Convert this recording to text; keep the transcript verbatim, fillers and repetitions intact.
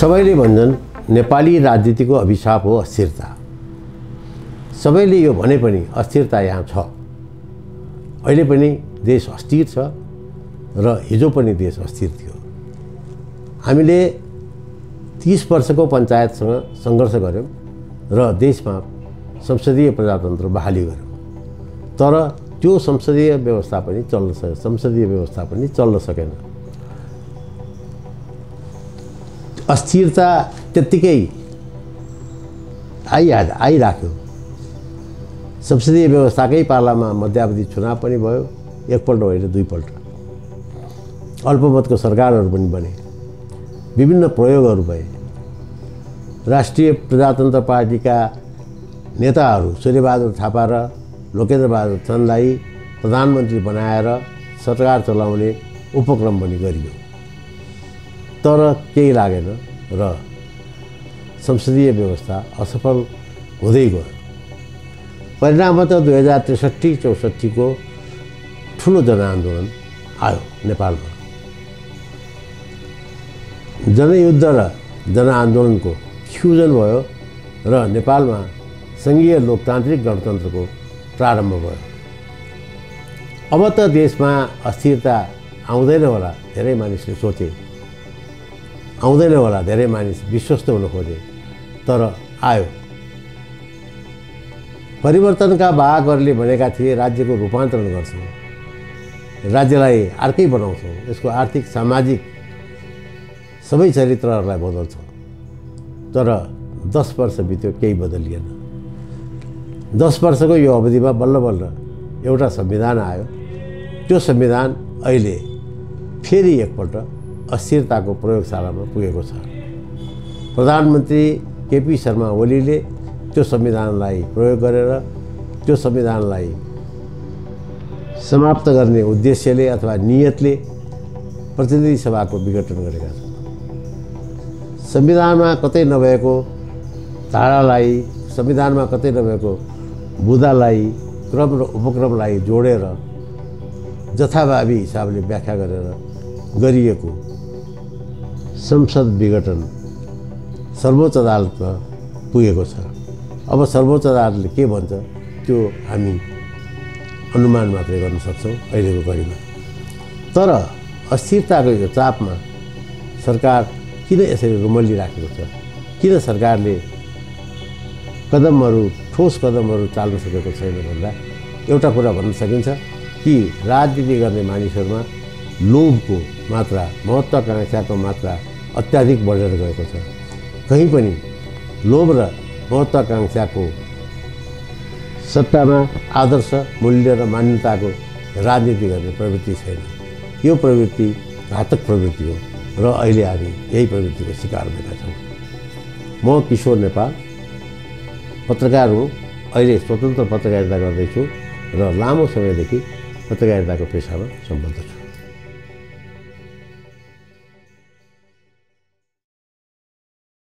सबैले भन्छन् नेपाली राजनीतिको अभिशाप हो अस्थिरता। सबैले यो भने पनि अस्थिरता यहाँ छ। अहिले पनि देश अस्थिर छ र हिजो पनि देश अस्थिर थियो। हामीले तीस वर्षको पञ्चायतसँग संघर्ष गर्यौं र देशमा संसदीय प्रजातन्त्र बहाली गर्यौं। तर त्यो संसदीय व्यवस्था पनि चल्न सकेन, संसदीय व्यवस्था पनि चल्न सकेन। अस्थिरता त्यतिकै आइहाल्यो आइराख्यो। संसदीय व्यवस्थाकै पालामा मध्यावधि चुनाव पनि भयो, एकपल्ट होइन दुईपल्ट। अल्पमतको सरकारहरू पनि बने, विभिन्न प्रयोगहरू भए। राष्ट्रिय प्रजातन्त्र पार्टीका नेताहरू सूर्य बहादुर थापा र लोकेन्द्र बहादुर चन्दलाई प्रधानमन्त्री बनाएर सरकार चलाउने उपक्रम पनि गरियो, तर केही लागेन र संसदीय व्यवस्था असफल हुँदै गयो। परिणामतः दुई हजार त्रिसठी चौसठी को ठूलो जनआंदोलन आयो नेपालमा। जनयुद्ध र जनआंदोलन को फ्यूजन भयो र नेपालमा संघीय लोकतान्त्रिक गणतंत्र को प्रारम्भ भयो। अब त देशमा अस्थिरता आउँदैन होला धेरै मानिसले सोचे, आउँदैन होला धेरै मानिस विश्वस्त हुन खोजे, तर आयो। परिवर्तनका वाहकहरूले भनेका थिए राज्यको रूपान्तरण गर्छौं, राज्यलाई अर्कै बनाउँछौं, यसको आर्थिक सामाजिक सबै चरित्रहरूलाई बदल्छौं। तर दस वर्ष बित्यो, केही बदलिएन। दस वर्षको यो अवधिमा बल्ल बल्ल एउटा संविधान आयो। त्यो संविधान अहिले फेरि एकपल्ट अस्थिरताको प्रयोगशालामा पुगेको छ। प्रधानमन्त्री केपी शर्मा ओलीले त्यो संविधानलाई प्रयोग गरेर त्यो संविधानलाई समाप्त गर्ने उद्देश्यले अथवा नियतले प्रतिनिधि सभाको विघटन गरेका छन्। संविधानमा कतै नभएको धारालाई, संविधानमा कतै नभएको बुदालाई, क्रम र उपक्रमलाई जोडेर जथाभावी हिसाबले व्याख्या गरेर गरिएको संसद विघटन सर्वोच्च अदालतमा पुगेको छ। अब सर्वोच्च अदालतले के भन्छ त्यो हामी अनुमान मात्रै गर्न सक्छौं अहिलेको घडीमा। तर अस्थिरताको यो चापमा सरकार किन यसरी रुमल्लिराखेको छ? किन सरकारले कदमहरू, ठोस कदमहरू चाल्न सकेको छैन भन्दा एउटा कुरा भन्न सकिन्छ कि राजनीति गर्ने मानिसहरूमा लोभको मात्रा, महत्त्वाकांक्षाको मात्रा अत्याधिक बढेर गएको छ। कहीँ पनि लोभ र महत्त्वाकांक्षाको सत्तामा आदर्श, मूल्य र मान्यताको राजनीति गर्ने प्रवृत्ति छैन। यो प्रवृत्ति घातक प्रवृत्ति हो र अहिले हामी यही प्रवृत्तिको शिकार भएका छौँ। म किशोर नेपाल पत्रकार हुँ, अहिले स्वतन्त्र पत्रकारिता गर्दैछु र लामो समयदेखि पत्रकारिताको पेसामा सम्बद्ध छु।